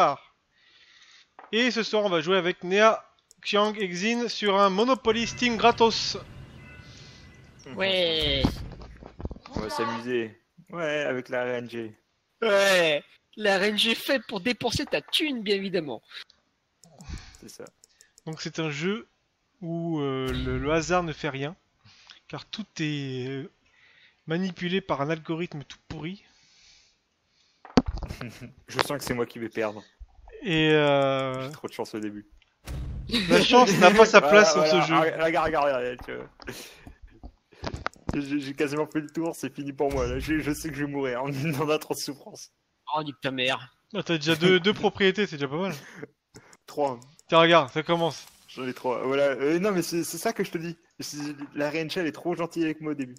soir. Et ce soir on va jouer avec Néa, Xiang et Xin sur un Monopoly Steam gratos. Ouais. On va s'amuser. Ouais, avec la RNG. Ouais, la RNG faite pour dépenser ta thune, bien évidemment. C'est ça. Donc c'est un jeu où le hasard ne fait rien, car tout est manipulé par un algorithme tout pourri. Je sens que c'est moi qui vais perdre. Et j'ai trop de chance au début. La chance n'a pas sa place dans ce jeu. Regarde, j'ai quasiment fait le tour, c'est fini pour moi. Là, je sais que je vais mourir, on en a trop de souffrance. Oh, nique ta mère. Ah, t'as déjà deux propriétés, c'est déjà pas mal. 3. Tiens, regarde, ça commence. J'en ai 3, voilà. Non, mais c'est ça que je te dis. La RNG, elle est trop gentille avec moi au début.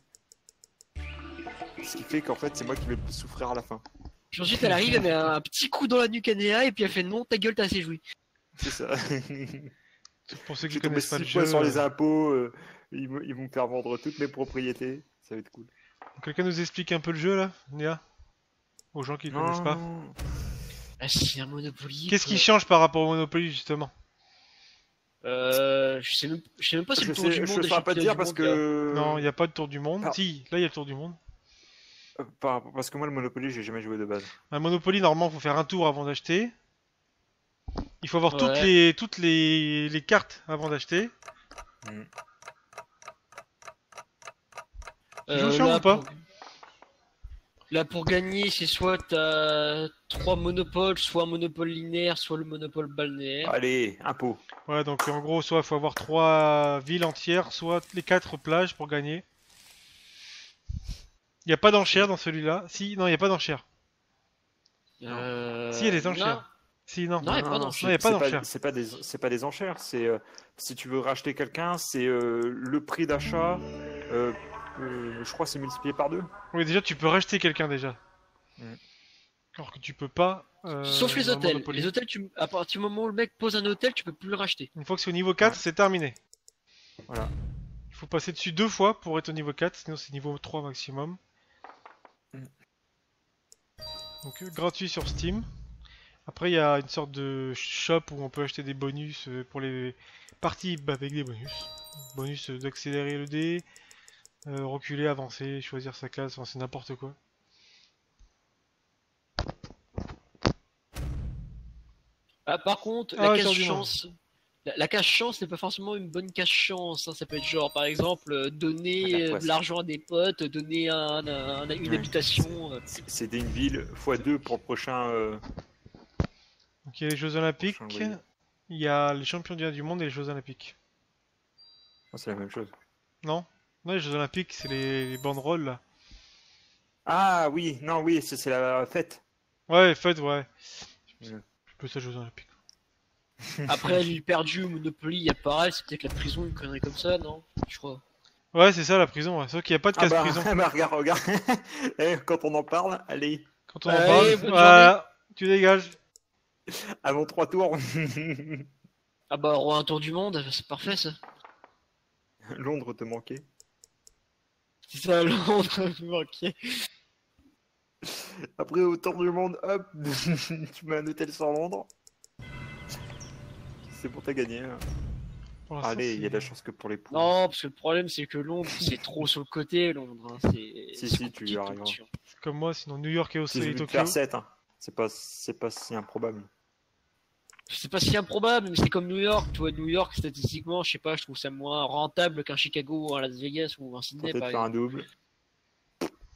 Ce qui fait qu'en fait, c'est moi qui vais le plus souffrir à la fin. Puis ensuite, elle arrive, elle met un petit coup dans la nuque à Néa, et puis elle fait non, ta gueule, t'as assez joué. C'est ça. Pour ceux qui connaissent pas le jeu, sur les impôts, ils vont me faire vendre toutes mes propriétés. Ça va être cool. Quelqu'un nous explique un peu le jeu là, Néa? Aux gens qui ne connaissent pas. Ah, c'est un Monopoly. Qu'est-ce qui change par rapport au Monopoly justement? Je sais même pas si le tour du monde. Je ne pas dire parce que. Non, il n'y a pas de tour du monde. Si, là il y a le tour du monde. Parce que moi le Monopoly, j'ai jamais joué de base. Un Monopoly, normalement, il faut faire un tour avant d'acheter. Il faut avoir toutes les cartes avant d'acheter. Tu joues Shang ou pas? Là pour gagner, c'est soit t'as 3 monopoles, soit un monopole linéaire, soit le monopole balnéaire. Allez, impôt. Ouais, donc en gros, soit il faut avoir 3 villes entières, soit les 4 plages pour gagner. Il n'y a pas d'enchères dans celui-là. Si, non, il n'y a pas d'enchères. Si, il y a des enchères. Si, non, il n'y a pas d'enchères. C'est pas des enchères. C'est si tu veux racheter quelqu'un, c'est le prix d'achat. Je crois que c'est multiplié par 2. Oui, déjà, tu peux racheter quelqu'un déjà. Alors que tu peux pas. Sauf les hôtels. Les hôtels, à partir du moment où le mec pose un hôtel, tu peux plus le racheter. Une fois que c'est au niveau 4, c'est terminé. Voilà. Il faut passer dessus 2 fois pour être au niveau 4, sinon c'est niveau 3 maximum. Donc gratuit sur Steam. Après, il y a une sorte de shop où on peut acheter des bonus pour les parties avec des bonus. Bonus d'accélérer le dé. Reculer, avancer, choisir sa classe, enfin, c'est n'importe quoi. Ah, par contre, la cache chance n'est pas forcément une bonne cache chance. Hein. Ça peut être genre, par exemple, donner de l'argent à des potes, donner une habitation. C'est une ville x2 pour le prochain. Donc il y a les Jeux Olympiques, il y a les championnats du monde et les Jeux Olympiques. Oh, c'est la même chose. Non? Non, les Jeux Olympiques, c'est les banderoles là. Ah oui, non, oui, c'est la fête. Ouais, fête, ouais. Je peux ça, Jeux Olympiques. Après, l'île perdue, Monopoly, il y a pareil, c'est peut-être la prison, une connerie comme ça, non? Je crois. Ouais, c'est ça la prison, ouais. Sauf qu'il n'y a pas de casse-prison. Ah bah, regarde. Quand on en parle, allez. Quand on en parle, voilà, tu dégages. Avant 3 tours. Ah bah, roi un tour du monde, c'est parfait ça. Londres te manquait. C'est ça, Londres me manquait. Après, autour du monde, hop, tu mets un hôtel sans Londres. C'est pour t'as gagné. Allez, il y a de la chance que pour les poules. Non, parce que le problème, c'est que Londres, c'est trop sur le côté, Londres. Hein. Si, tu y arrives. Comme moi, sinon New York et aussi Tokyo. C'est pas si improbable. C'est pas si improbable, mais c'est comme New York, tu vois. New York, statistiquement, je sais pas, je trouve ça moins rentable qu'un Chicago ou un Las Vegas ou un Sydney. Peut-être faire un double.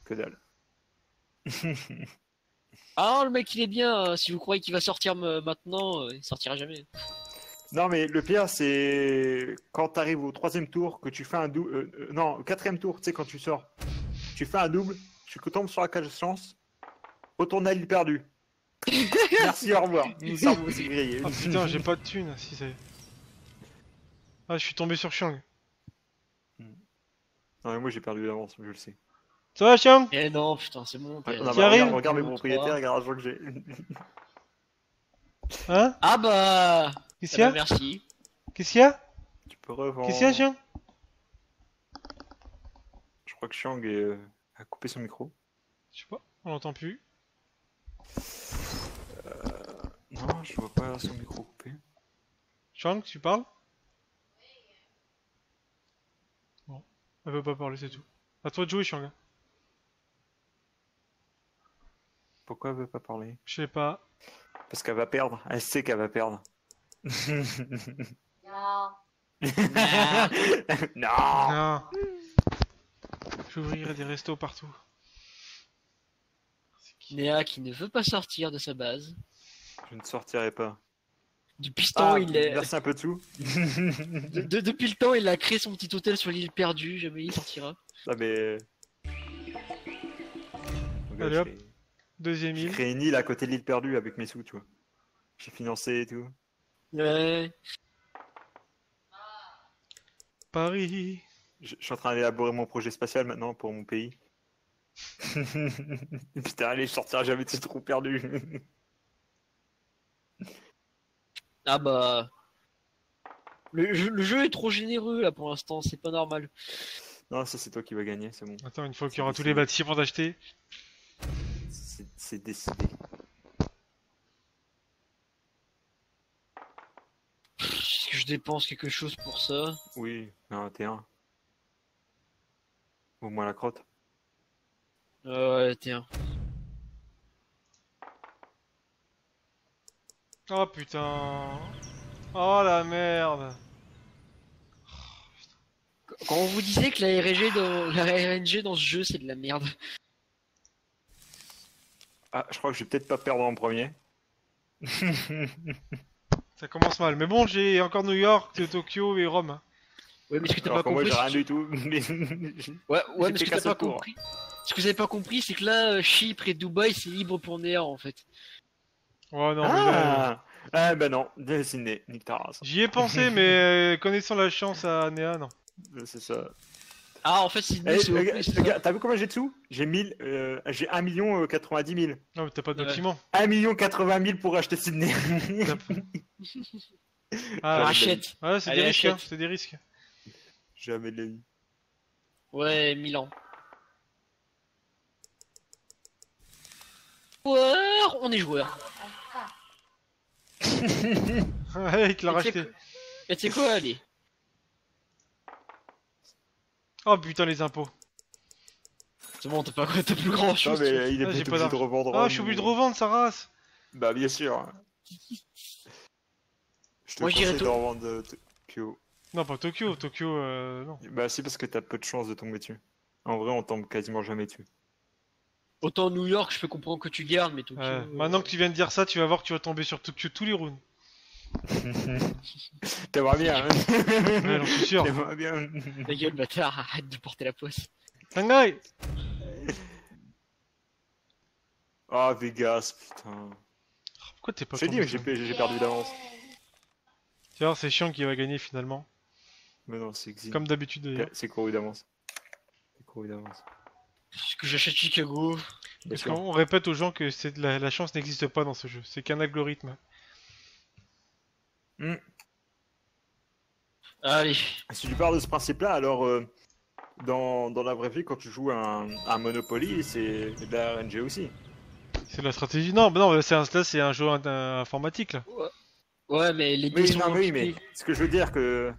Que dalle. Ah, le mec, il est bien. Si vous croyez qu'il va sortir maintenant, il sortira jamais. Non, mais le pire, c'est quand t'arrives au 3e tour, que tu fais un double. Non, au 4e tour, tu sais, quand tu sors, tu fais un double, tu tombes sur la cage de chance, retourne à l'île perdue. Merci, au revoir. Nous sommes aussi grillés. Ah putain, j'ai pas de thune. Si c'est. Ah, je suis tombé sur Xiang. Non, mais moi j'ai perdu l'avance, je le sais. Ça va, Xiang? Eh non, putain, c'est bon. Regarde mes propriétaires, regarde l'argent que j'ai. Hein? Ah bah. Qu'est-ce qu'il y a? Merci. Qu'est-ce qu'il y a? Tu peux revendre. Qu'est-ce qu'il y a, Xiang? Je crois que Xiang a coupé son micro. Je sais pas, on l'entend plus. Non, je vois pas son micro coupé. Shang, tu parles? Bon, elle veut pas parler, c'est tout. À toi de jouer, Shang. Pourquoi elle veut pas parler? Je sais pas. Parce qu'elle va perdre, elle sait qu'elle va perdre. Non. Non. Non. J'ouvrirai des restos partout. Néa qui ne veut pas sortir de sa base. Je ne sortirai pas. Depuis le temps, il est. Verse un peu tout. Depuis le temps, il a créé son petit hôtel sur l'île perdue. Jamais il sortira. Ah mais. Regarde, allez hop. Deuxième île. J'ai créé une île à côté de l'île perdue avec mes sous, tu vois. J'ai financé et tout. Ouais. Paris. Je suis en train d'élaborer mon projet spatial maintenant pour mon pays. Putain, allez, je sortirai jamais de ce trou perdu. Ah bah... le jeu est trop généreux là pour l'instant, c'est pas normal. Non, ça c'est toi qui vas gagner, c'est bon. Attends, une fois qu'il y aura tous les bâtiments d'acheter... C'est décidé. Est-ce que je dépense quelque chose pour ça? Oui, un T1. Au moins la crotte. T1. Oh putain. Oh la merde. Quand on vous disait que la RNG dans ce jeu c'est de la merde. Ah, je crois que je vais peut-être pas perdre en premier. Ça commence mal, mais bon, j'ai encore New York, Tokyo et Rome. Ouais, mais ce que t'as pas compris... Moi, j'ai rien du tout, mais... ouais, mais ce que t'as pas compris... Ce que vous avez pas compris, c'est que là, Chypre et Dubaï, c'est libre pour Néa, en fait. Ouais, non, mais là... Ah, bah non, dessiné, nique ta race. J'y ai pensé, mais connaissant la chance à Néa, non. C'est ça. Ah, en fait, Sydney, c'est... T'as vu combien j'ai de sous? J'ai 1000... j'ai 1 090 000. Non, mais t'as pas de document. 1 80 000 pour acheter Sydney. Ah, achète. Ouais, c'est des risques, hein, c'est des risques. Jamais de la vie. Ouais, Milan. Joueur, on est joueur. Ouais, il te l'a racheté. Et tu sais quoi, allez. Oh putain, les impôts. C'est bon, t'as plus grand chose. Non, mais il est obligé de revendre. Ah, je suis obligé de revendre sa race. Bah, bien sûr. Je te conseille de revendre Tokyo. Non, pas Tokyo, Tokyo, non. Bah, si, parce que t'as peu de chance de tomber dessus. En vrai, on tombe quasiment jamais dessus. Autant New York, je peux comprendre que tu gardes, mais Tokyo. Maintenant que tu viens de dire ça, tu vas voir que tu vas tomber sur Tokyo tous les rounds. T'aimerais bien, hein. Ouais, j'en suis sûr. T'aimerais bien. Ta gueule, bâtard, arrête de porter la poisse. Shanghai. Ah, Vegas, putain. Pourquoi t'es pas content? C'est dit, j'ai perdu d'avance. Tu vois, c'est Chiant qui va gagner finalement. Mais non, c'est Xin. Comme d'habitude, d'ailleurs. C'est couru d'avance. C'est couru d'avance. Parce que j'achète Chicago. Parce qu'on répète aux gens que la chance n'existe pas dans ce jeu. C'est qu'un algorithme. Mm. Allez. Si tu pars de ce principe-là, alors dans la vraie vie, quand tu joues un Monopoly, c'est de la RNG aussi. C'est de la stratégie. Non, bah non, là c'est un jeu informatique. Là. Ouais, mais les dés sont compliqués. Mais ce que je veux dire que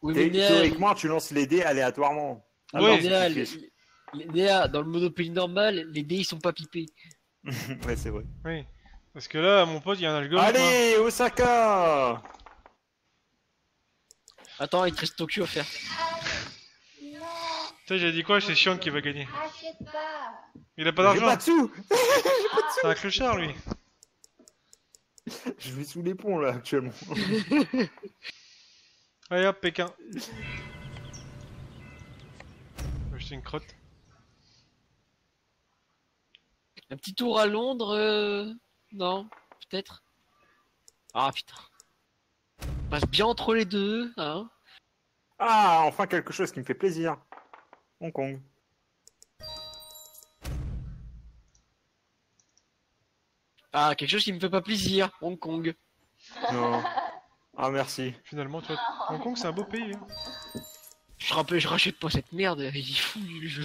théoriquement, tu lances les dés aléatoirement. Ouais, Néa, dans le Monopoly normal, les dés ils sont pas pipés. Ouais, c'est vrai. Oui. Parce que là, mon pote, il y a un algorithme. Allez, Osaka! Attends, il te reste Tokyo à faire. Non! Putain, j'ai dit quoi? C'est Xiang qui va gagner. Ah, je sais pas! Il a pas d'argent! J'ai pas de sous! C'est un clochard, lui! Je vais sous les ponts, là, actuellement. Allez hop, Pékin. Je vais acheter une crotte. Un petit tour à Londres... Non, peut-être. Ah putain. On passe bien entre les deux, hein. Ah, enfin quelque chose qui me fait plaisir. Hong Kong. Ah, quelque chose qui me fait pas plaisir. Hong Kong. Non. Ah merci. Finalement, tu vois, Hong Kong c'est un beau pays. Hein. Je rachète pas cette merde, il est fou le jeu.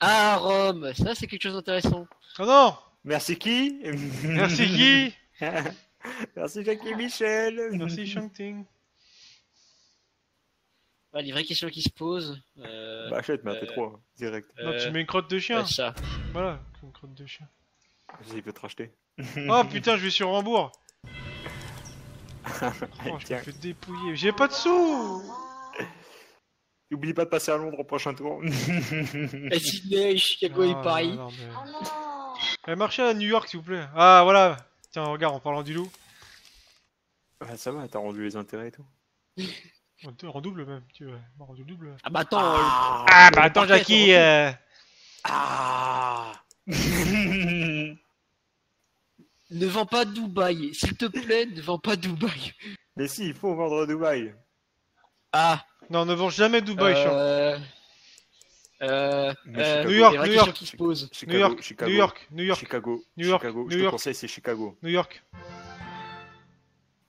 Ah, Rome, ça c'est quelque chose d'intéressant. Ah non, Merci qui? Merci qui? Merci Jackie Michel. Merci Shangting. Ah, les vraies questions qui se posent. Bah, achète, mais un T3, direct. Non, tu mets une crotte de chien. Ça. Voilà, une crotte de chien. Vas-y, il peut te racheter. Oh putain, je vais sur Rambourg. Oh, je me fais dépouiller. J'ai pas de sous. N'oublie pas de passer à Londres au prochain tour. Et Sydney, Chicago et Paris. Mais... marchez à New York, s'il vous plaît. Ah, voilà. Tiens, regarde, en parlant du loup. Ah, ça va, t'as rendu les intérêts et tout. En double même, tu vois, rendu double. Ah bah attends, Jackie. Ne vends pas Dubaï, s'il te plaît, ne vends pas Dubaï. Mais si, il faut vendre Dubaï. Ah. Non, ne vends jamais Dubaï, New York. Qui se pose. Chicago. Je te conseille, c'est Chicago. New York.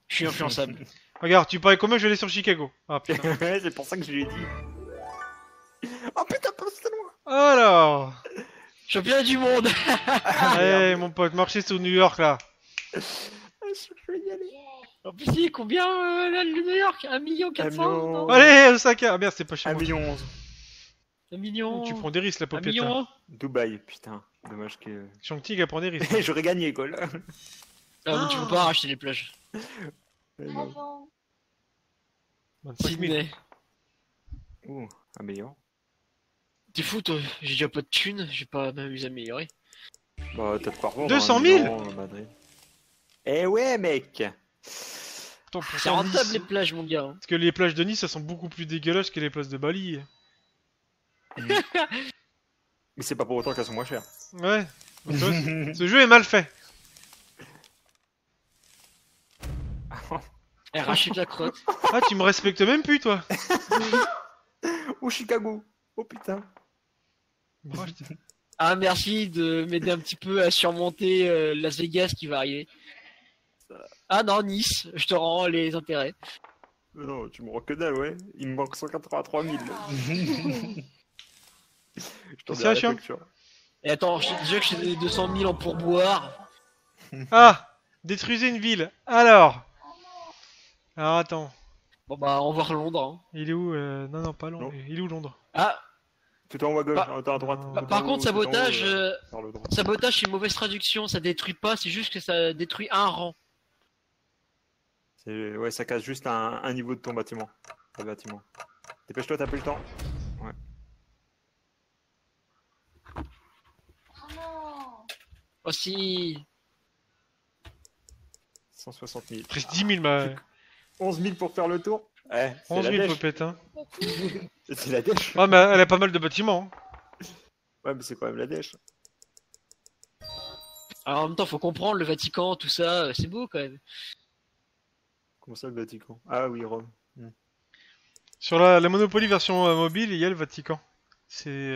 Je suis influençable. Regarde, tu parlais combien, je vais aller sur Chicago. Ah putain. C'est pour ça que je lui ai dit. Oh putain, pas si loin. Alors. Champion du monde. Allez, mon pote, marchez sur New York là. Je vais y aller. En plus, il est combien là, le New York? 1 400 000. Allez, Osaka. Ah merde, c'est pas chez moi. 1 100 000. 1 000 000. Tu prends des risques, la paupiette. 1 000 000. Dubaï, putain. Dommage que. Shang-Chi a prend des risques. J'aurais gagné, quoi là. Ah mais tu peux pas racheter les plages. Avant. 26 000. Oh, améliorant. T'es fou toi, j'ai déjà pas de thunes, j'ai pas même eu amélioré. Bah t'as pas revendre. 200 000. Eh ouais mec. C'est rentable les plages mon gars. Parce que les plages de Nice, ça sont beaucoup plus dégueulasses que les plages de Bali. Mais c'est pas pour autant qu'elles sont moins chères. Ouais. Ce jeu est mal fait. Elle rachète la crotte. Ah, tu me respectes même plus, toi. Ou Chicago. Oh putain. Ah, merci de m'aider un petit peu à surmonter Las Vegas qui va arriver. Ah non, Nice, je te rends les intérêts. Non, tu me rends que dalle, ouais. Il me manque 183 000. C'est un chien. Et attends, déjà que j'ai donné 200 000 en pourboire. Ah, détruisez une ville. Alors. Ah attends. Bon bah on va voir Londres. Hein. Il est où Non non pas Londres. Non. Il est où Londres? Ah. Tout en haut à gauche, tout en à droite. Par contre sabotage, sabotage c'est une mauvaise traduction, ça détruit pas, c'est juste que ça détruit un rang. Ouais ça casse juste un niveau de ton bâtiment. Dépêche-toi, t'as plus le temps. Ouais. Oh si. 160 000. Presque 10 000 ma... 11 000 pour faire le tour. Eh, 11 000 popette, hein. C'est la dèche. Ouais, mais elle a pas mal de bâtiments. Hein. Ouais, mais c'est quand même la dèche. Alors en même temps, faut comprendre le Vatican, tout ça, c'est beau quand même. Comment ça le Vatican? Ah oui, Rome. Mm. Sur la Monopoly version mobile, il y a le Vatican. C'est.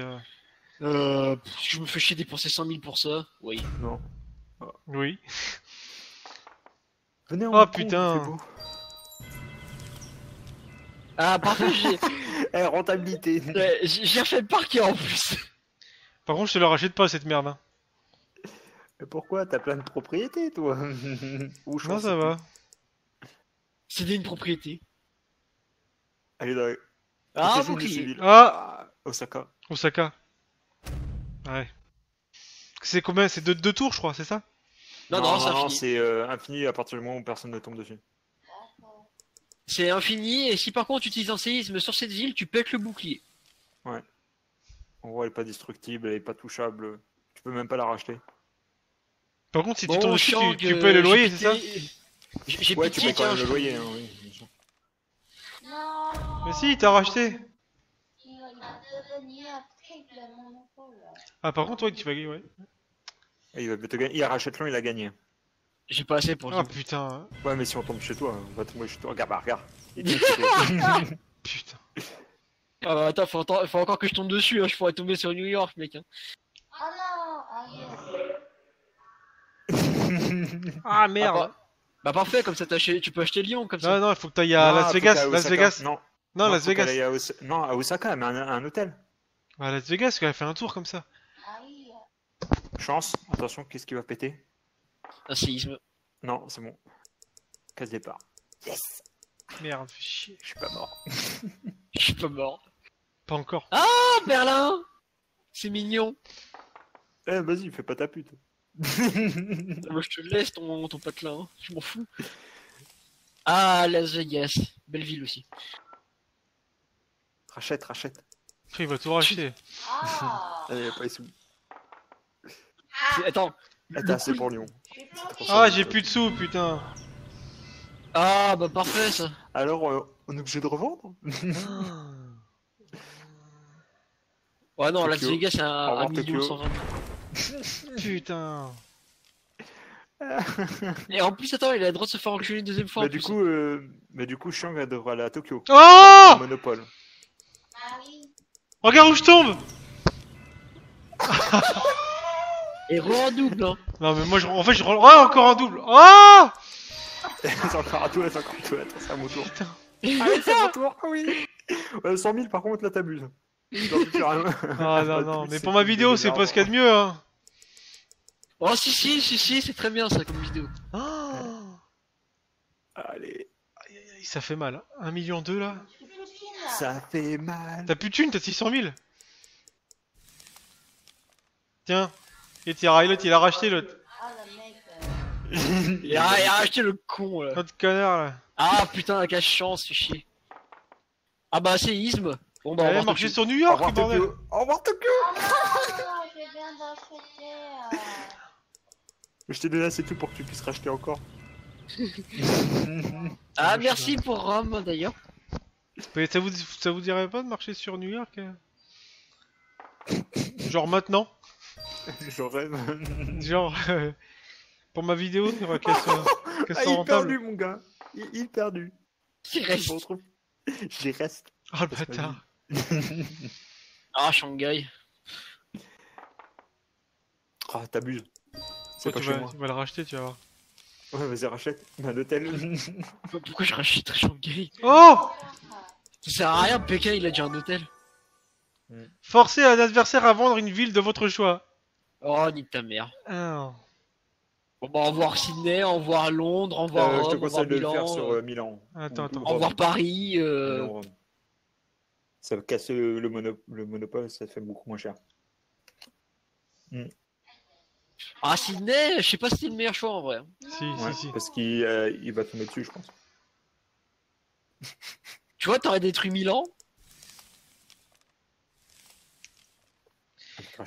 Je me fais chier dépenser 100 000 pour ça. Oui. Non. Oh. Oui. Venez en putain. Beau. Ah, parfait, j'ai. Eh, rentabilité. J'ai refait le parquet en plus. Par contre, je te le rachète pas cette merde. Hein. Mais pourquoi? T'as plein de propriétés, toi. Ou non, ça va. C'est une propriété. Allez, dans... Ah, bouclier. Ah, Osaka. Osaka. Ouais. C'est combien? C'est deux tours, je crois, c'est ça? Non, non, non c'est infini à partir du moment où personne ne tombe dessus. C'est infini, et si par contre tu utilises un séisme sur cette ville, tu pètes le bouclier. Ouais. En gros, elle est pas destructible, elle est pas touchable. Tu peux même pas la racheter. Par contre, si tu tombes dessus, tu payes le loyer, c'est ça? Ouais, tu payes quand même le loyer, hein, oui. Mais si, t'as racheté. Ah, par contre, ouais, tu vas gagner, ouais. Il rachète l'un, il a gagné. J'ai pas assez pour... Ah putain. Ouais mais si on tombe chez toi, on va tomber chez toi. Regarde, regarde. Putain. Ah bah attends, faut encore que je tombe dessus, hein. Je pourrais tomber sur New York, mec. Hein. Oh non. Ah merde. Bah parfait, comme ça tu peux acheter Lyon comme ça. Non, non, il faut que t'ailles à Las Vegas. Non, Las Vegas. Non, à Osaka, mais un hôtel. À Las Vegas, qu'elle a fait un tour comme ça. Chance, attention, qu'est-ce qui va péter? Un séisme. Non, c'est bon. Casse départ. Yes. Merde, fais chier. Je suis pas mort. Je suis pas mort. Pas encore. Ah, Berlin. C'est mignon. Eh, vas-y, fais pas ta pute. Moi, je te laisse ton patelin, hein. Je m'en fous. Ah, Las Vegas. Belle ville aussi. Rachète, rachète. Il va tout racheter. Ah. Il n'y a pas les sous. Attends. Attends, c'est pour Lyon. Ah, j'ai plus de sous, putain. Ah, bah parfait ça. Alors, on est obligé de revendre? Ouais, non, Las Vegas, c'est un 1 120 000. Putain. Et en plus, attends, il a le droit de se faire enculer une deuxième fois. Mais, du coup, Xiang devra aller à Tokyo. Oh, Monopole. Ah oui. Regarde où je tombe. Et re-en double, hein. Non, mais moi, en fait, je roll. Ah, encore en double. Oh. C'est encore à toi, c'est encore à toi. C'est à mon tour. Putain. Ah, c'est à mon tour, oui. 100 000, par contre, là, t'abuses. Ah non, non, mais pour ma vidéo, c'est pas ce qu'il y a de mieux, hein. Oh, si, c'est très bien ça comme vidéo. Oh. Allez. Aïe, aïe, aïe, ça fait mal. 1 million 2 là. Ça fait mal. T'as plus de thunes, t'as 600 000. Tiens. Et Tira, l'autre, il a racheté l'autre. Ah, la mec. Il a racheté le con là. Notre connard là. Ah putain, quelle chance, c'est chier. Ah bah, séisme. Bon, bah, elle a marché sur New York, bordel. Au revoir Tokyo. Je viens d'acheter. Je t'ai donné assez tout pour que tu puisses racheter encore. Ah, merci pour Rome d'ailleurs. Ça vous dirait pas de marcher sur New York, genre maintenant? Genre même. Genre pour ma vidéo, tu vois qu'elle soit rentable. Il est perdu mon gars. Il est perdu. Il reste. Je les reste. Oh le bâtard. Ah, Shanghai. Ah, t'abuses. C'est pas chez moi. Tu vas le racheter, tu vas voir. Ouais, vas-y, rachète. Un hôtel. Pourquoi je rachèterais Shanghai? Oh, ça sert à rien, Pékin, il a déjà un hôtel. Forcez un adversaire à vendre une ville de votre choix. Oh, nique ta mère. Oh. Bon, bah, au revoir Sydney, au revoir Londres, au revoir Rome, je te conseille de le faire sur Milan. Attends. Au revoir Paris. Ça casse le monopole, ça fait beaucoup moins cher. Ah, Sydney, je sais pas si c'est le meilleur choix en vrai. Si. Parce qu'il il va tomber dessus, je pense. Tu vois, t'aurais détruit Milan.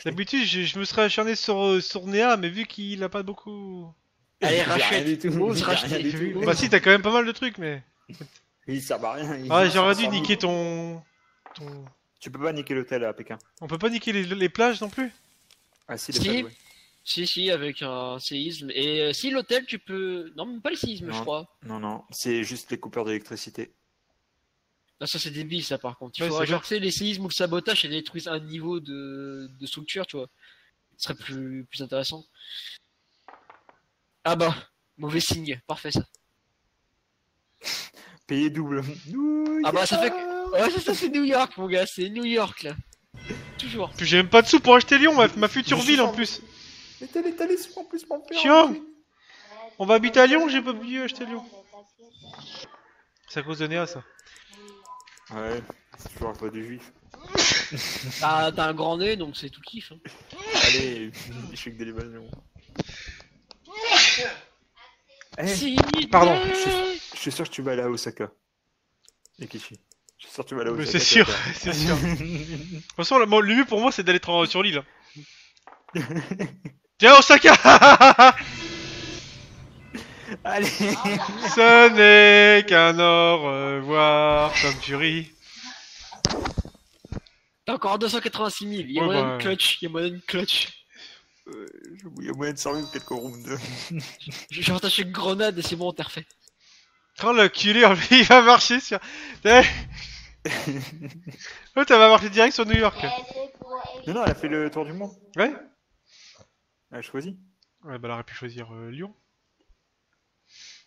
D'habitude, je me serais acharné sur Néa, mais vu qu'il a pas beaucoup. Allez, rachète. Bah, si, t'as quand même pas mal de trucs, mais. Il sert à rien. Ah, j'aurais dû niquer ton. Tu peux pas niquer l'hôtel à Pékin. On peut pas niquer les plages non plus. Ah, si, les plages. Ouais. Si, avec un séisme. Et si l'hôtel, tu peux. Non, même pas le séisme, je crois. Non, c'est juste les coupeurs d'électricité. Ah, ça, c'est débile, ça, par contre. Il faudrait genre les séismes ou le sabotage et détruire un niveau de structure, tu vois. Ce serait plus intéressant. Ah bah, mauvais signe. Parfait, ça. Payer double. Ah bah, ça fait que. Ouais, ça c'est New York, mon gars, c'est New York là. Toujours. Puis j'ai même pas de sous pour acheter Lyon, ma future ville en plus. Mais t'as les sous en plus, mon père. Chiant. On va habiter à Lyon, j'ai pas oublié acheter Lyon. C'est à cause de Néa ça. Ouais, c'est toujours à toi du juif. T'as un grand nez donc c'est tout kiff. Hein. Allez, échec de l'évasion. Hey, pardon, je suis sûr que tu vas aller à Osaka. Et Kishi. Je suis sûr que tu vas là-haut. C'est sûr, c'est sûr. De toute façon, le mieux pour moi, c'est d'aller sur l'île. Tiens, Osaka. Allez. Ce n'est qu'un au revoir, Tom Fury. T'as encore 286 000. Il y a moyen de clutch. Il y a moyen de servir quelques rounds. J'ai rattaché une grenade et c'est bon, t'es refait. Oh, le culé, il va marcher sur. L'autre, elle va marcher direct sur New York. Non, elle a fait le tour du monde. Ouais. Elle a choisi. Ouais, bah, elle aurait pu choisir Lyon.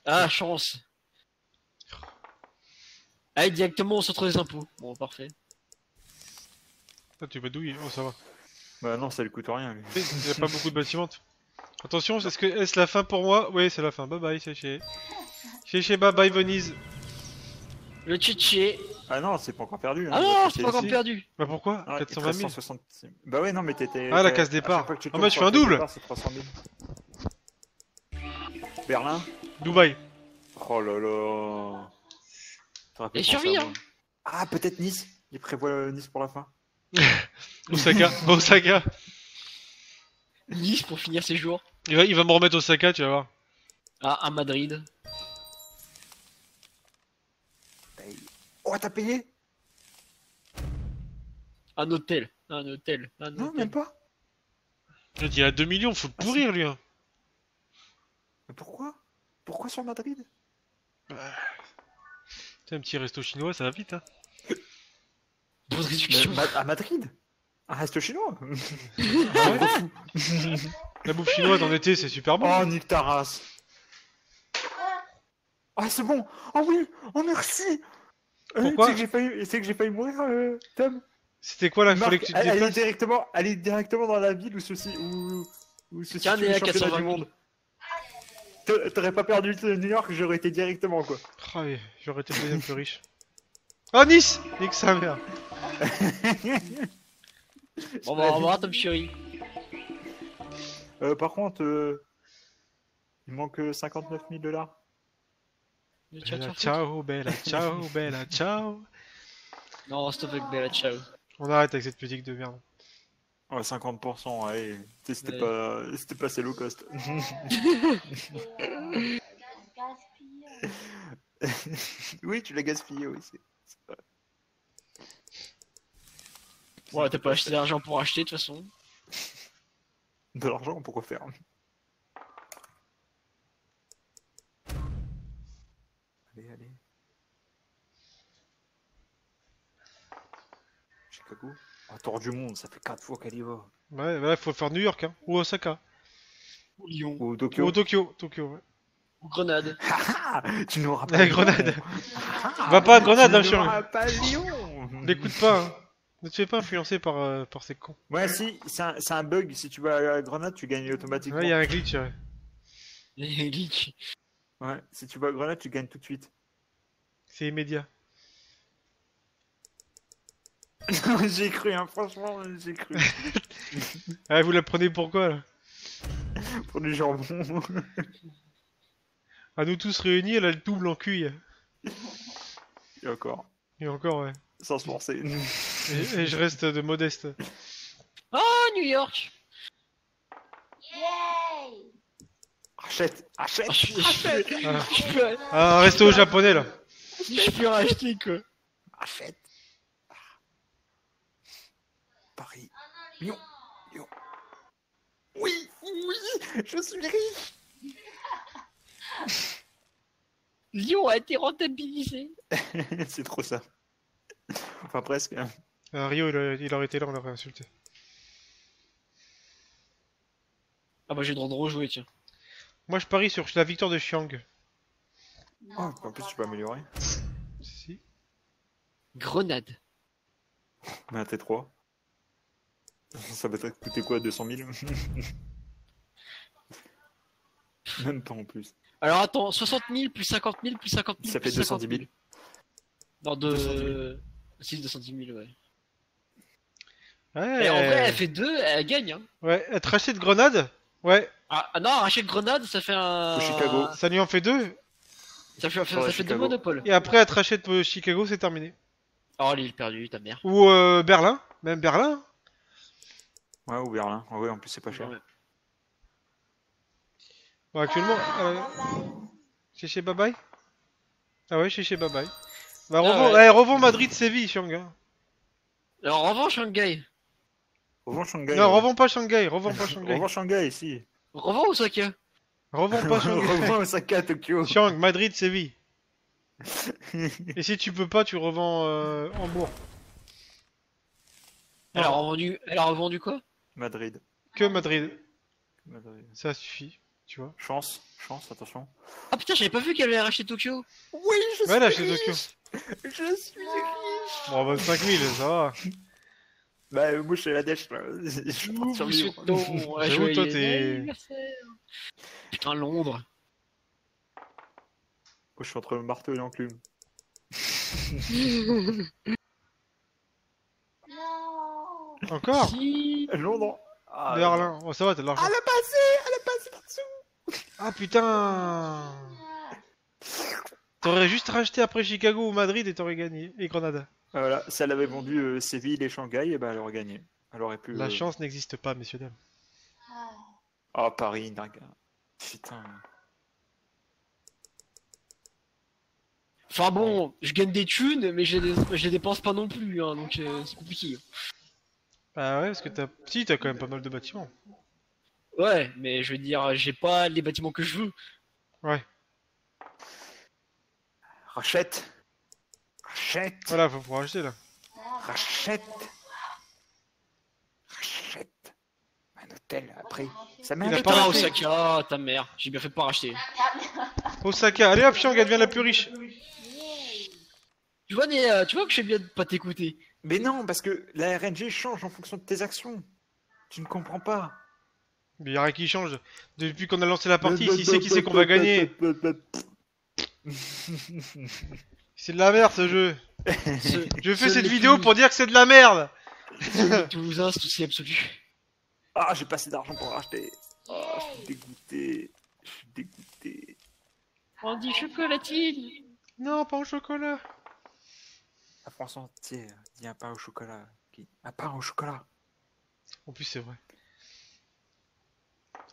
Ah, chance. Allez, directement au centre des impôts. Bon, parfait. Ah, tu vas douiller. Oh, ça va. Bah non, ça lui coûte rien. Il n'y a pas beaucoup de bâtiments. Attention, est-ce que est-ce la fin pour moi? Oui, c'est la fin. Bye bye, c'est chez bye bye Venise. Le tchitché. Ah non, c'est pas encore perdu. Hein. Ah non, c'est pas encore perdu. Bah pourquoi? Ah, 420 000. 360... Bah ouais, non, mais t'étais. Ah la case départ. Ah bah je fais un double. Départ, 300 000. Berlin. Dubaï. Oh la la. Et survie hein. Ah peut-être Nice. Il prévoit Nice pour la fin. Osaka. Osaka. Nice pour finir ses jours. Il va me remettre Osaka, tu vas voir. Ah, à Madrid. Oh, t'as payé? Un hôtel. Non, même pas. Il a 2 millions, faut le pourrir lui. Hein. Mais pourquoi sur Madrid? C'est un petit resto chinois, ça va vite. Hein. Bonne réduction. À Madrid? Un resto chinois? La bouffe chinoise en été, c'est super bon. Oh, nique ta race. Ah, c'est bon. Ah oh, oui. Oh, merci. Pourquoi? C'est que j'ai failli mourir, Tom. C'était quoi la folie que tu te déplaces? Aller directement dans la ville où ceci est le championnat du monde. T'aurais pas perdu New York, j'aurais été directement quoi. Oh, oui. J'aurais été le deuxième plus riche. Oh Nice! Nique sa mère. Bon bah au revoir Tom Fury. Par contre, il manque 59 000 $. Bella, ciao, Bella, ciao, Bella, ciao. Non, stop avec Bella, ciao. On arrête avec cette musique de merde. Ouais, 50%, ouais. C'était pas assez low cost. Oui, tu l'as gaspillé, oui. C'est ouais, t'as pas acheté d'argent pour acheter, de toute façon. De l'argent, pourquoi faire? Allez. Chicago. Oh, tour du monde, ça fait 4 fois qu'elle y va. Ouais, bah là, faut faire New York, hein. Ou Osaka. Ou Lyon. Ou Tokyo. Ou Tokyo, ouais. Ou Grenade. Tu n'auras pas Grenade. Va pas à Grenade, hein, chérie. Tu n'auras pas Lyon. N'écoute pas, hein. Ne te fais pas influencer par ces cons. Ouais, si, c'est un bug. Si tu vas à Grenade, tu gagnes automatiquement. Ouais, il y a un glitch, ouais. Il y a un glitch. Ouais, si tu vas à Grenade, tu gagnes tout de suite. C'est immédiat. J'ai cru, hein, franchement, j'ai cru. Ah, vous la prenez pour quoi, là? Pour du jambon. À nous tous réunis, elle a le double en cuille. Et encore. Et encore, ouais. Sans se forcer. Et je reste de modeste. Oh, New York! Yay! Achète. Ah, restez au japonais là. Je peux racheter quoi. Achète. Paris. Lyon. Oui, je suis riche. Lyon a été rentabilisé. C'est trop ça. Enfin presque. Hein. Rio, il aurait été là, on l'aurait insulté. Ah bah j'ai le droit de rejouer tiens. Moi je parie sur la victoire de Xiang. Oh, en plus tu peux améliorer. Si. Grenade. Mais un T3. Ça va te coûter quoi, 200 000 ? Même pas en plus. Alors attends, 60 000 plus 50 000 plus 50 000. Ça fait 210 000. Non, 210 000, ouais. Ouais. Et en vrai, elle fait 2, elle gagne. Hein. Ouais, elle te rachète Grenade ? Ouais. Ah non, rachète Grenade, ça fait un. Chicago. Ça lui en fait 2. Ça fait 2 monopoles. Et après, elle te rachète Chicago, c'est terminé. Oh, l'île perdue, ta mère. Ou Berlin, même Berlin. Ouais, ou Berlin. Ouais, en plus, c'est pas cher. Ouais. Bon, actuellement. C'est chez Babaï. Ah ouais, c'est chez Babaï. Bah, revends Madrid, Séville, Shanghai. Alors, revends Shanghai. Revends Shanghai. Non, revends pas Shanghai, revends Shanghai, si. Revends Osaka. Revends pas Shanghai. Revends Osaka, Tokyo. Shanghai, Madrid, Séville. Et si tu peux pas, tu revends Hambourg. Elle a revendu quoi? Madrid. Que Madrid. Ça suffit, tu vois. Chance, attention. Ah putain, j'avais pas vu qu'elle avait racheté Tokyo. Oui, je suis riche. Je suis riche. Bon, 25 000, ça va. Bah, moi je suis à la dèche là. J'avoue, toi t'es. Putain, Londres. Moi je suis entre le marteau et l'enclume. Encore si. Londres. Ah, Berlin, oh, ça va, t'as de l'argent. Elle a passé partout. Ah putain. T'aurais juste racheté après Chicago ou Madrid et t'aurais gagné. Et Grenada. Voilà, si elle avait vendu Séville et Shanghai, et ben elle aurait gagné. Elle aurait pu. La chance n'existe pas, messieurs dames. Ah, oh, Paris, dingue. Putain. Enfin bon, je gagne des thunes, mais je les dépense pas non plus, hein, donc c'est compliqué. Bah ouais, parce que t'as. Si, t'as quand même pas mal de bâtiments. Ouais, mais je veux dire, j'ai pas les bâtiments que je veux. Ouais. Rachète. Rachète. Voilà, faut pouvoir acheter là. Rachète. Rachète. Un hôtel après. Ça m'a pas Osaka, ta mère. J'ai bien fait de pas racheter. Osaka, allez hop, Xiang, elle devient la plus riche. Tu vois, Néa, tu vois que je sais bien de pas t'écouter. Mais non, parce que la RNG change en fonction de tes actions. Tu ne comprends pas. Mais y'a rien qui change. Depuis qu'on a lancé la partie, si c'est qui c'est qu'on va gagner. C'est de la merde ce jeu. Je fais cette vidéo pour dire que c'est de la merde. Toulousain, c'est aussi absolu. Ah, j'ai pas assez d'argent pour racheter. Ah, je suis dégoûté. Je suis dégoûté. On dit chocolatine. Non, pas au chocolat. La France entière dit un pain au chocolat. Un pain au chocolat. En plus, c'est vrai.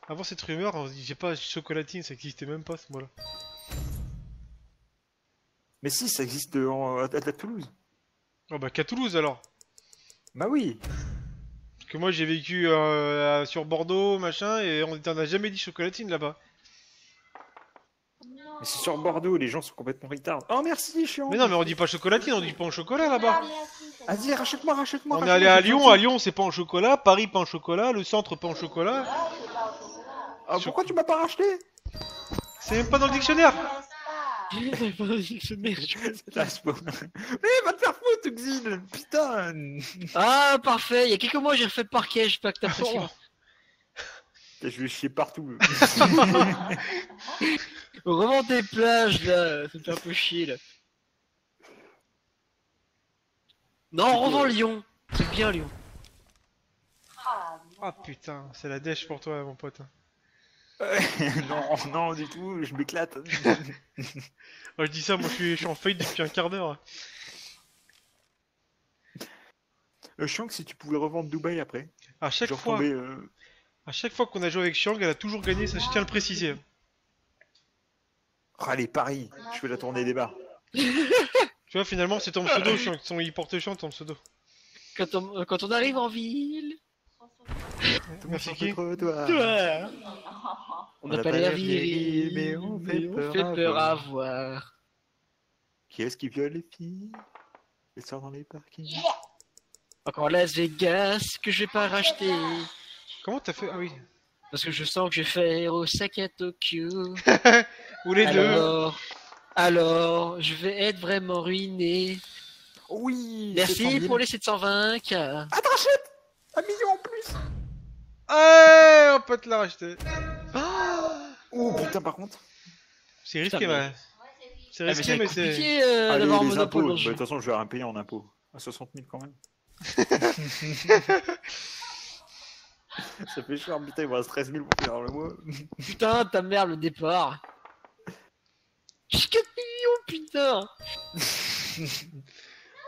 Avant cette rumeur, on se dit j'ai pas chocolatine, ça existait même pas ce mot-là. Mais si, ça existe à Toulouse. Oh bah qu'à Toulouse alors. Bah oui. Parce que moi j'ai vécu sur Bordeaux, machin, et on n'a jamais dit chocolatine là-bas. Mais c'est sur Bordeaux, les gens sont complètement retards. Oh merci, chiant. Mais non, mais on dit pas chocolatine, on dit pain au chocolat là-bas. Vas-y, rachète-moi, rachète-moi. On est allé à Lyon c'est pain au chocolat, Paris pain au chocolat, le centre pain au chocolat. Ah, pourquoi tu m'as pas racheté? C'est même pas dans le dictionnaire. Mais va te faire foutre, Xil. Putain. Ah, parfait. Il y a quelques mois, j'ai refait le parquet. Je sais pas que t'as fait. Je vais chier partout. Revends tes plages, là. Ça me fait un peu chier, là. Non, revends Lyon. C'est bien, Lyon. Ah, putain. C'est la dèche pour toi, mon pote. Non, non du tout, je m'éclate. Je dis ça, moi je suis en feuille depuis un quart d'heure. Xiang, si tu pouvais revendre Dubaï après. À chaque fois qu'on a joué avec Xiang, elle a toujours gagné, ça je tiens à le préciser. Oh, allez, Paris, je fais la tournée des bars. Tu vois, finalement c'est ton pseudo, Xiang, il porte Xiang, ton pseudo. Quand on arrive en ville... On n'a pas l'air viril, mais on fait peur à voir. Qui est-ce qui viole les filles? Elle sort dans les parkings. Encore Las Vegas que je vais pas racheter. Comment t'as fait? Ah oui. Parce que je sens que je vais faire Osaka, Tokyo. Ou les deux. Alors, je vais être vraiment ruiné. Oui. Merci pour les 720K. Attends, achète. 1 million en plus. Ouais, on peut te la racheter. Oh putain, par contre. C'est risqué, ouais. C'est risqué, mais c'est. D'avoir les impôts. De toute façon, je vais rien payer en impôts. À 60 000 quand même. Ça fait cher, putain, il me reste 13 000 pour faire le mois. Putain, ta mère, le départ. J'ai 4 millions, putain.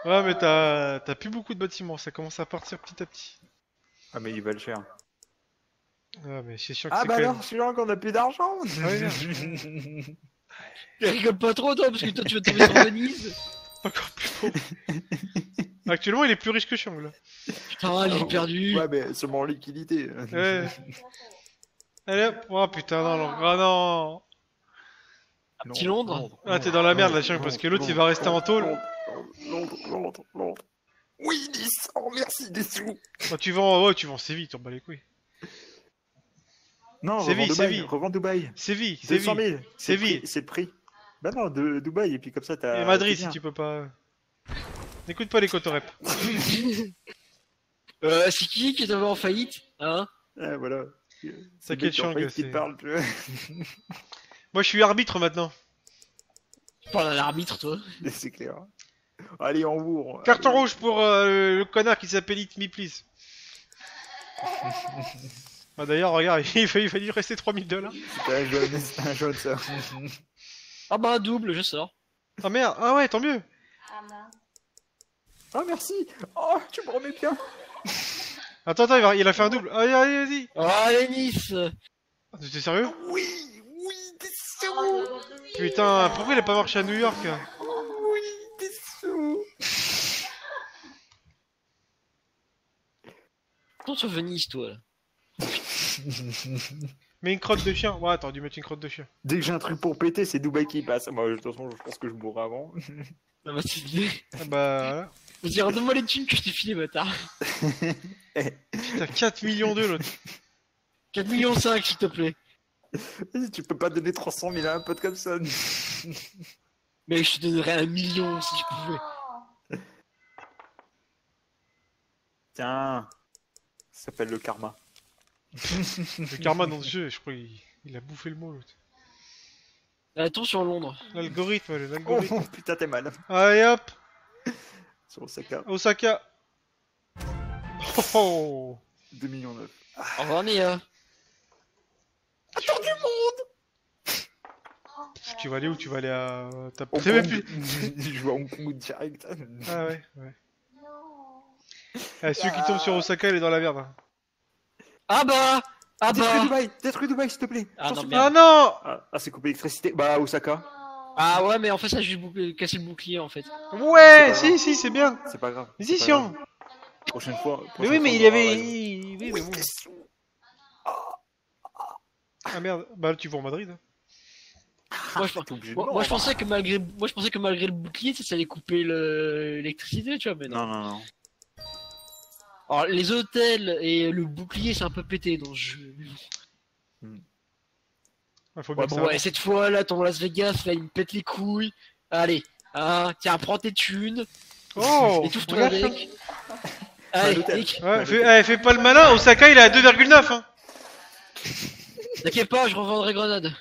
Ouais, mais t'as plus beaucoup de bâtiments, ça commence à partir petit à petit. Ah, mais ils valent cher. Ah, mais c'est sûr que c'est. Ah, bah alors, celui-là qu'on a plus d'argent. Tu rigoles pas trop, toi, parce que toi, tu vas tomber sur Venise. Encore plus pauvre. Actuellement, il est plus riche que Xiang, là. Putain, j'ai perdu. Ouais, mais seulement en liquidité. Ouais. Allez hop. Oh putain, non, non. Petit Londres. Ah, t'es dans la merde, là, Xiang, parce que l'autre, il va rester en tôle. Londres. Oui, 10. Oh, merci, des sous. Oh, tu vends Séville, t'en bats les couilles. Non, revends Dubaï. Séville. C'est le prix. Bah non, de Dubaï, et puis comme ça t'as... Et Madrid, si tu peux pas... N'écoute pas les cotorep. C'est qui est en faillite, hein? Ah, voilà. C'est quel Shang qui parle. Moi, je suis arbitre maintenant. Tu parles à l'arbitre, toi? C'est clair. Allez, en bourre. Carton rouge pour le connard qui s'appelle It Me Please. Bah, d'ailleurs, regarde, il fallait rester 3000 $. C'est un jaune, ça. Ah, bah, un double, je sors. Ah, merde. Ah, ouais, tant mieux. Ah, bah. Ah, merci. Oh, tu me remets bien. Attends, attends, il a fait un double. Allez, allez, vas-y. Oh, les Nice. T'es sérieux? Oui, oui, t'es sérieux. Putain, pourquoi il a pas marché à New York? Oui, t'es sérieux. T'en sur Venise, toi, là. Mets une crotte de chien. Ouais, attends, dû mettre une crotte de chien. Dès que j'ai un truc pour péter, c'est Dubaï qui passe. Moi, de toute façon, je pense que je mourrai avant. Ah bah, c'est bien. Ah bah... On dirait de moi les thunes que je t'ai filé, bâtard. Putain, 4 millions de l'autre. 4 millions 5, s'il te plaît. Tu peux pas donner 300 000 à un pote comme ça. Mais je te donnerais 1 million si je pouvais. Tiens. Ça s'appelle le karma. Le karma dans ce jeu, je crois qu'il a bouffé le mot, l'autre. Attends sur Londres. L'algorithme, l'algorithme. Oh putain, t'es mal. Allez hop. Sur Osaka. Osaka. Oh 2 millions 9. Au revoir Néa. Attends du monde. Tu vas aller où? Tu vas aller à... T'as pas même plus... Je vois Hong Kong direct. Ah ouais, ouais. Ah, celui qui tombe sur Osaka, il est dans la merde. Ah bah. Ah bah. Détruis Dubaï, s'il te plaît. Ah non, ah non. Ah, c'est coupé l'électricité. Bah, Osaka. Ah ouais, mais en fait, ça, je vais casser le bouclier, en fait. Ouais, si, si, c'est bien. C'est pas grave. Vas-y, Xiang. Prochaine fois. Mais oui, mais il y avait... Oui, mais bon. Ah merde, bah tu vas en Madrid. Moi, je pensais que malgré... Moi, je pensais que malgré le bouclier, ça allait couper l'électricité, tu vois, mais non. Non, non, non. Alors, les hôtels et le bouclier, c'est un peu pété dans ce jeu. Ouais, faut bien ouais, cette fois là, ton Las Vegas, là, il me pète les couilles. Allez, hein, tiens, prends tes thunes. Oh, étouffe-toi avec. Allez, ouais, fais pas le malin, Osaka il est à 2,9. Hein. T'inquiète pas, je revendrai Grenade.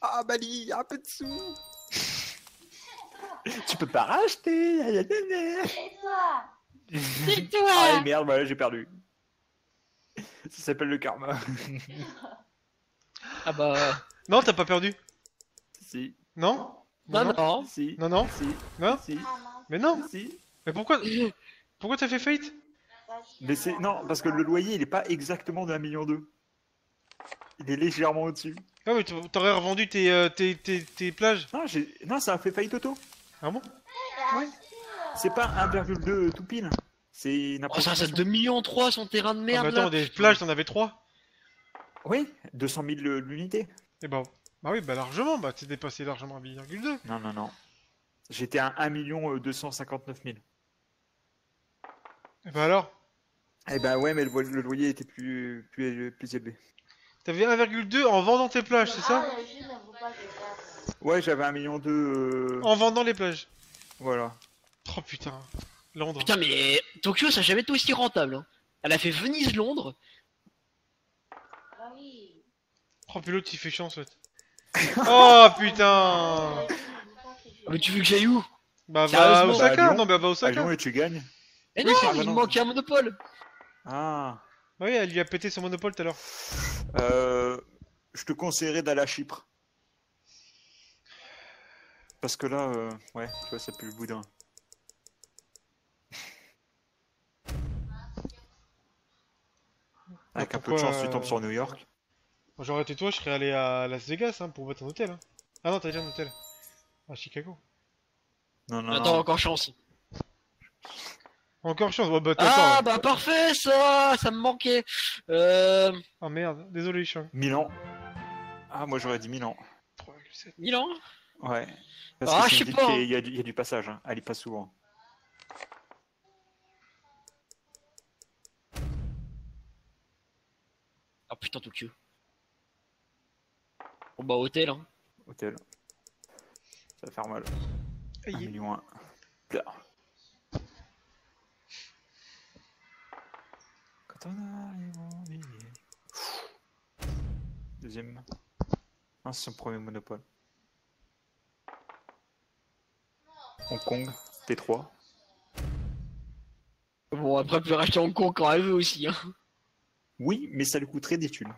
Ah, Bali, un peu de sous. Tu peux pas racheter. C'est toi. Ah merde, voilà, j'ai perdu. Ça s'appelle le karma. Ah bah... Non, t'as pas perdu. Si. Non. Non, non. Non, si. Non, non. Si. Non, si. Mais non. Si. Mais pourquoi... Pourquoi t'as fait faillite? Mais c'est... Non, parce que le loyer, il est pas exactement de 1,2 million. Il est légèrement au-dessus. Ah mais t'aurais revendu tes plages. Non, non, ça a fait faillite auto. Ah bon? Ouais. C'est pas 1,2 tout pile. C'est n'importe quoi. Oh, ça, 2 millions 3 son terrain de merde. Ah, mais attends, là, des plages, t'en avais 3. Oui, 200 000 l'unité. Et bah, bah oui, bah largement, bah t'es dépassé largement à 1,2. Non, non, non. J'étais à 1 259 000. Et bah alors? Eh bah ouais, mais le loyer était plus élevé. T'avais 1,2 en vendant tes plages, c'est ça? Ouais, j'avais 1,2 million. En vendant les plages. Voilà. Oh putain. Londres. Putain, mais Tokyo, ça n'a jamais été aussi rentable. Hein. Elle a fait Venise, Londres. Oui. Oh, puis l'autre, il fait chance, en fait. Oh, putain. Mais tu veux que j'aille où? Bah, va à Osaka. Bah, non, bah, va à Osaka. Et tu gagnes. Mais oui, non, il manquait un monopole. Ah. Oui, elle lui a pété son monopole tout à l'heure. Je te conseillerais d'aller à Chypre. Parce que là, ouais, tu vois, ça pue le boudin. Avec un peu de chance, tu tombes sur New York. Bon, j'aurais été toi, je serais allé à Las Vegas hein, pour mettre un hôtel. Hein. Ah non, t'as déjà un hôtel. À Chicago. Non, non, attends, non. Encore chance. Encore chance, ouais, bah t'as ça. Ah, bah parfait, ça me manquait. Oh merde, désolé, Shang. Milan. Ah, moi j'aurais dit Milan. 3,7. Milan? Ouais. Parce que je sais pas. Il y a du passage, hein. Elle y passe souvent. Ah putain, Tokyo. Bon bah, hôtel, hein. Hôtel. Ça va faire mal. 1,1 million. Deuxième. Ah, c'est son premier monopole. Hong Kong, T3. Bon, après, on peut racheter Hong Kong quand elle veut aussi. Hein. Oui, mais ça lui coûterait des thunes.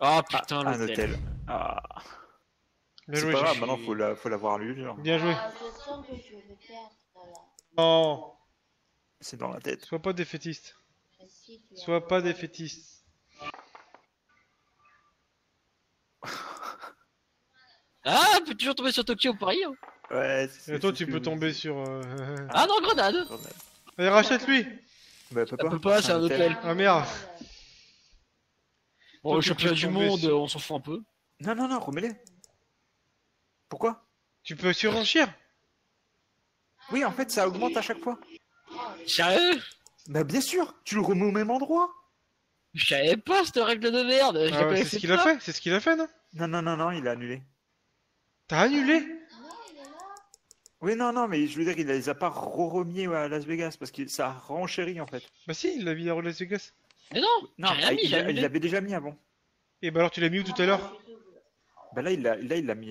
Ah putain, ah, l'hôtel. Ah. C'est pas grave, maintenant faut l'avoir à lui. Genre. Bien joué. Ah, je sens que je vais perdre, là. Non. C'est dans la tête. Sois pas défaitiste. Sois pas défaitiste. Ah, tu peux toujours tomber sur Tokyo ou Paris. Hein. Ouais, et toi, tu peux tomber sur. Ah non, Grenade. Allez, rachète-lui. Bah, peut pas, c'est un hôtel. Ah merde. Bon, le championnat du monde, sur... on s'en fout un peu. Non, non, non, remets-les. Pourquoi? Tu peux surenchir. Oui, en fait, ça augmente à chaque fois. Sérieux? Bah, bien sûr, tu le remets au même endroit. Je savais pas cette règle de merde. Ah ouais, c'est ce qu'il a fait, non? Non, non, non, non, il a annulé. T'as annulé? Oui, non, non, mais je veux dire qu'il les a pas remis à Las Vegas parce que ça renchérit en fait. Bah, si, il l'a mis à Las Vegas. Mais non, non, il l'avait déjà mis avant. Et bah alors tu l'as mis où tout à l'heure? Bah là il l'a mis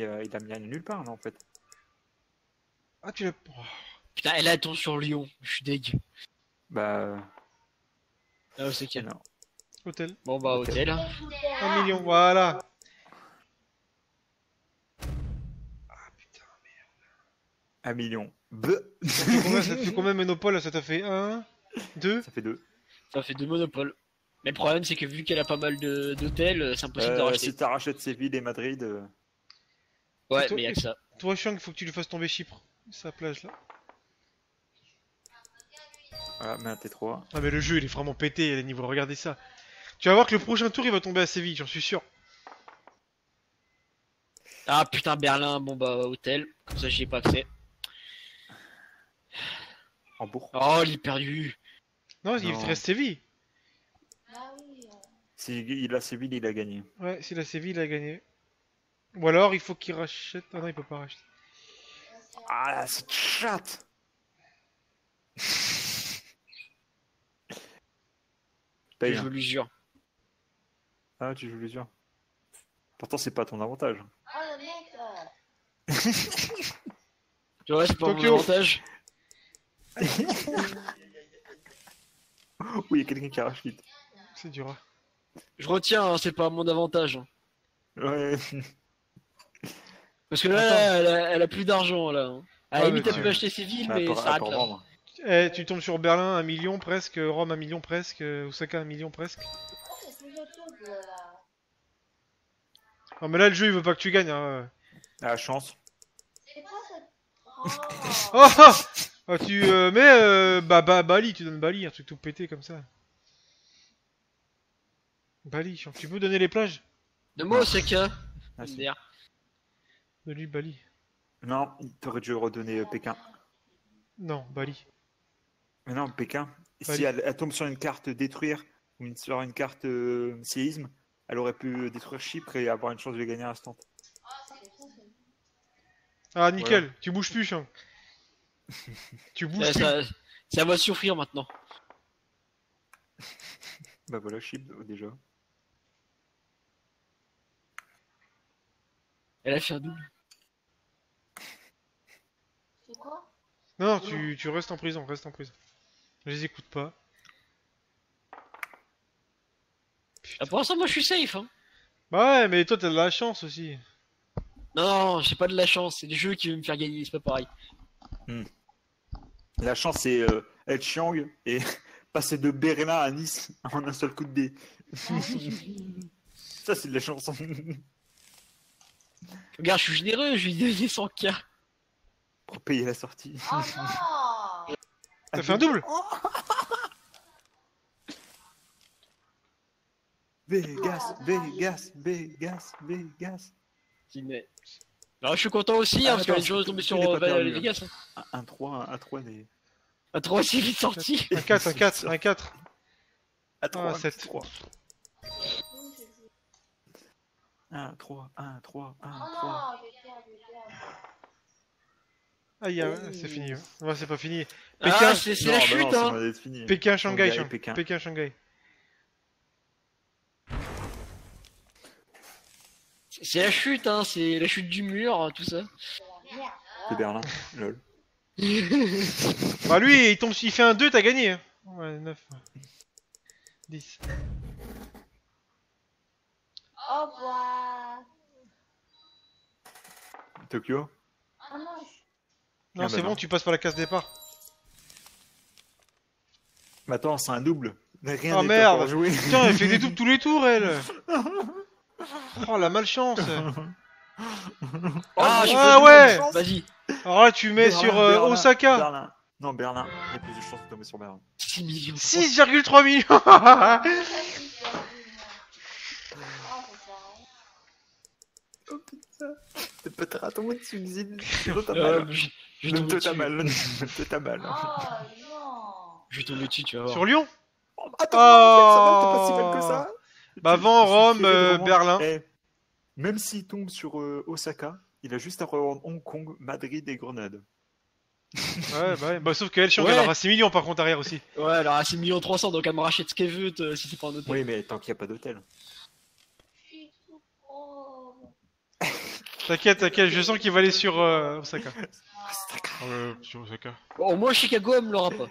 nulle part là en fait. Ah tu l'as... Oh. Putain elle attend sur Lyon, je suis deg. Bah... Ah c'est quel non. Hôtel. Bon bah hôtel. 1 million, voilà. Ah putain merde. 1 million. Ça fait combien Monopole? Ça t'a fait 1, 2. Ça fait 2. Ça fait 2 monopoles. Mais le problème, c'est que vu qu'elle a pas mal d'hôtels, c'est impossible de racheter. Si tu rachètes Séville et Madrid. Ouais, toi, mais y'a que ça. Toi, Xiang, il faut que tu lui fasses tomber Chypre, sa plage là. Voilà, mais un T3. Ah, mais le jeu il est vraiment pété, les niveaux, regardez ça. Tu vas voir que le prochain tour il va tomber à Séville, j'en suis sûr. Ah putain, Berlin, bon bah, hôtel, comme ça j'y ai pas accès. Hambourg. Oh, il est perdu. Non, il te reste Séville. S'il a Séville, il a gagné. Ouais, s'il a Séville, il a gagné. Ou alors, il faut qu'il rachète... Ah non, il peut pas racheter. Ah, c'est chat. Tu joues l'usure. Ah, tu joues l'usure. Pourtant, c'est pas ton avantage. Ah, le mec. Tu vois, c'est pas mon avantage. Oui, il y a quelqu'un qui rachète. C'est dur. Je retiens, hein, c'est pas mon avantage. Hein. Ouais. Parce que là, elle a plus d'argent. Là. Hein. À la limite, elle peut acheter ses villes, mais ça rate là. Eh, tu tombes sur Berlin, 1 million presque, Rome, 1 million presque, Osaka, 1 million presque. Non, mais là, le jeu, il veut pas que tu gagnes. Hein. Ah, chance. Oh, ah, tu mets Bali, tu donnes Bali, un truc tout pété comme ça. Bali, tu peux donner les plages? De moi, Osaka. Ah, de lui, Bali. Non, t'aurais dû redonner Pékin. Non, Bali. Mais non, Pékin. Bali. Si elle tombe sur une carte détruire, ou sur une carte séisme, elle aurait pu détruire Chypre et avoir une chance de gagner un instant. Ah, nickel, voilà. Tu bouges plus, hein. Tu bouges ça va souffrir maintenant. Bah voilà, Chypre déjà. Elle a fait un double. C'est quoi? Non, tu restes en prison, Je les écoute pas. Ah, pour l'instant, moi je suis safe. Hein. Bah ouais, mais toi t'as de la chance aussi. Non, j'ai pas de la chance, c'est des jeux qui veulent me faire gagner, c'est pas pareil. Hmm. La chance, c'est être Xiang et passer de Berlin à Nice en un seul coup de dé. Ça, c'est de la chance. Regarde, je suis généreux, je lui ai donné 100 000 pour payer la sortie. Oh, t'as fait un double. Vegas, Vegas, Vegas, Vegas. Alors, je suis content aussi, hein, parce que les gens sont tombés sur Vegas. Hein. Un 3, un 3 des... Un 3, c'est vite sorti. Un 4, un 4, un 4. Attends, un 7. 3. 1, 3, 1, 3, 1, 3. Aïe, ah, oh. C'est fini. Ouais, c'est pas fini. Pékin, ah, c'est la chute, bah hein. Pékin, Shanghai, Pékin, Shanghai. C'est la chute, hein, c'est la chute du mur, tout ça. C'est Berlin, lol. Bah lui, il tombe, il fait un 2, t'as gagné. Ouais, 9, 10. Au revoir. Tokyo. Oh non, non, ah, c'est bah bon, non. Tu passes par la case départ. Mais attends, c'est un double. Rien oh merde, jouer. Putain, elle fait des doubles tous les tours, elle. Oh la malchance. Oh, ah ouais. Vas-y. Alors là, tu mets Berlin, sur Berlin, Osaka. Berlin. Non, Berlin. Il y a plus de chances de tomber sur Berlin. 6,3 millions. Oh putain. T'as pas tombé dessus, Xin. Je vais tomber dessus. Oh non. Je vais tomber dessus, tu vas voir. Sur Lyon. Oh, attends, oh. Ça va, t'es pas si mal que ça. Bah avant Rome, Berlin. Et même s'il tombe sur Osaka, il a juste à reprendre Hong Kong, Madrid et Grenade. Ouais, bah ouais. Bah, sauf qu'elle, Shang, ouais. Elle aura 6 millions par contre arrière aussi. Ouais, elle aura 6 millions 300, donc elle me rachète ce qu'elle veut si c'est pas un hôtel. Oui, mais tant qu'il n'y a pas d'hôtel. T'inquiète, t'inquiète, je sens qu'il va aller sur Osaka. Osaka. Sur Osaka. Bon, moi, Chicago, elle me l'aura pas.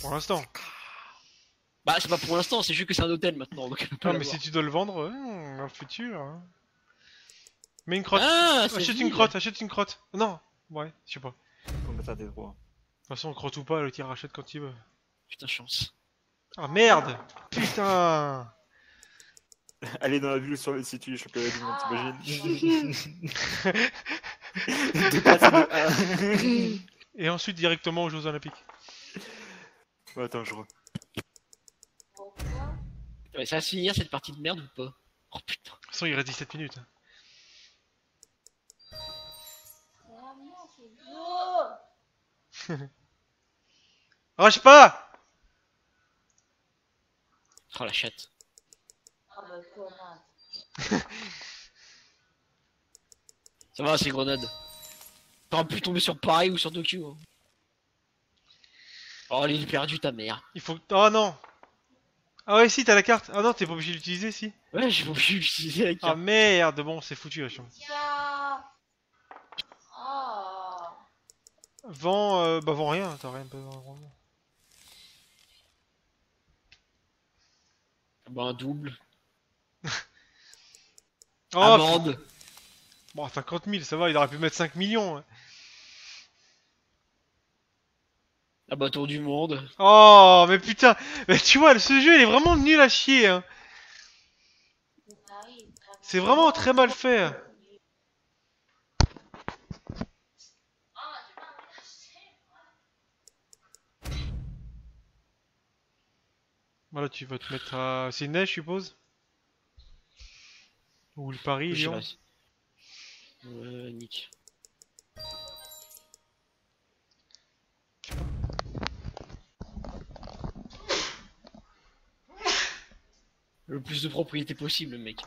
Pour l'instant. Bah, c'est pas pour l'instant, c'est juste que c'est un hôtel maintenant. Donc non, mais si tu dois le vendre, un futur. Hein. Mets une crotte. Ah, achète une crotte, achète une crotte. Non, ouais, je sais pas. Comment t'as des droits. De toute façon, crotte ou pas, le tir rachète quand il veut. Putain, chance. Ah merde. Putain. Elle est dans la ville sur le site du championnat du monde, t'imagines. Et ensuite directement aux Jeux Olympiques. Bah, attends, je re. Ouais, ça va se finir cette partie de merde ou pas? Oh putain. De toute façon, il reste 17 minutes. Rush pas! Oh la chatte. Ça va, c'est Grenade. T'auras pu tomber sur Paris ou sur Tokyo. Hein. Oh, l'île perdue, ta mère. Il faut. Oh non. Ah ouais, si, t'as la carte. Ah non, t'es pas obligé d'utiliser, si. Ouais, j'ai pas obligé d'utiliser la carte. Ah merde, bon, c'est foutu, la chambre. Vends. Bah, vends rien, t'as rien. Bah, un double. Oh, amende. Bon, 50 000, ça va, il aurait pu mettre 5 millions. Ouais. Ah bah, tour du monde. Oh, mais putain, mais tu vois, ce jeu, il est vraiment nul à chier. Hein. C'est vraiment très mal fait. Voilà, tu vas te mettre à Sydney, je suppose. Ou le Paris, Lyon. Nick. Le plus de propriété possible, mec.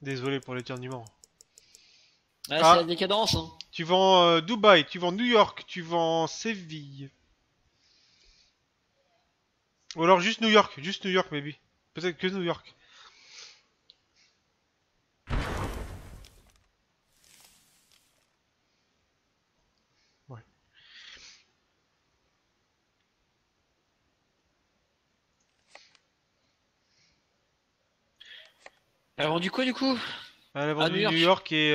Désolé pour l'éternuement. Ah, c'est la décadence, hein. Tu vends Dubaï, tu vends New York, tu vends Séville. Ou alors juste New York, baby. Peut-être que New York. Ouais. Elle a vendu quoi du coup? Elle a vendu New York et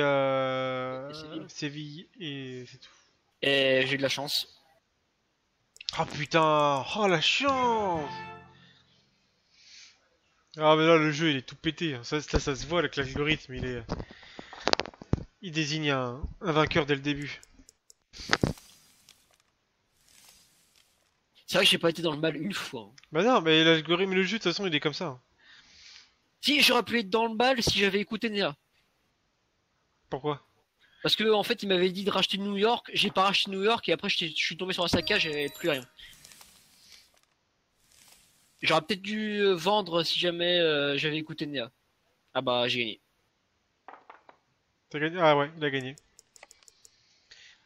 Séville et c'est tout. Et j'ai eu de la chance. Ah putain, oh la chance. Ah mais là le jeu il est tout pété, ça se voit avec l'algorithme, il désigne un vainqueur dès le début. C'est vrai que j'ai pas été dans le mal une fois. Bah non, mais l'algorithme, le jeu de toute façon il est comme ça. Si j'aurais pu être dans le mal si j'avais écouté Néa. Pourquoi? Parce que en fait il m'avait dit de racheter New York, j'ai pas racheté New York et après je suis tombé sur Osaka, j'avais plus rien. J'aurais peut-être dû vendre si jamais j'avais écouté Néa. Ah bah j'ai gagné. T'as gagné? Ah ouais, il a gagné.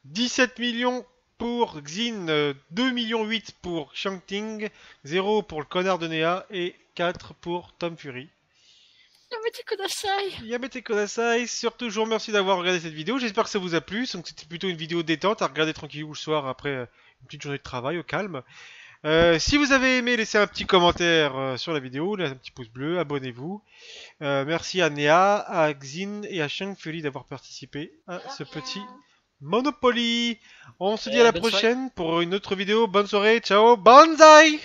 17 millions pour Xin, 2,8 millions pour Shangting, 0 pour le connard de Néa et 4 pour Tom Fury. Yamete Kodasai! Yamete Kodasai! Surtout, je vous remercie d'avoir regardé cette vidéo. J'espère que ça vous a plu. C'était plutôt une vidéo détente à regarder tranquillou le soir après une petite journée de travail au calme. Si vous avez aimé, laissez un petit commentaire sur la vidéo, laissez un petit pouce bleu, abonnez-vous. Merci à Néa, à Xin et à Shang-Feli d'avoir participé à ce petit Monopoly. On se dit à la prochaine pour une autre vidéo. Bonne soirée, ciao, banzai!